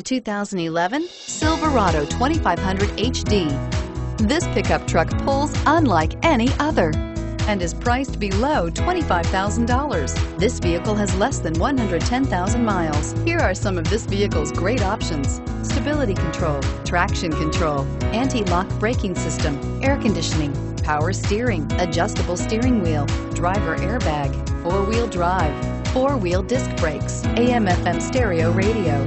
The 2011 Silverado 2500 HD. This pickup truck pulls unlike any other and is priced below $25,000. This vehicle has less than 110,000 miles. Here are some of this vehicle's great options: stability control, traction control, anti-lock braking system, air conditioning, power steering, adjustable steering wheel, driver airbag, four-wheel drive, four-wheel disc brakes, AM/FM stereo radio.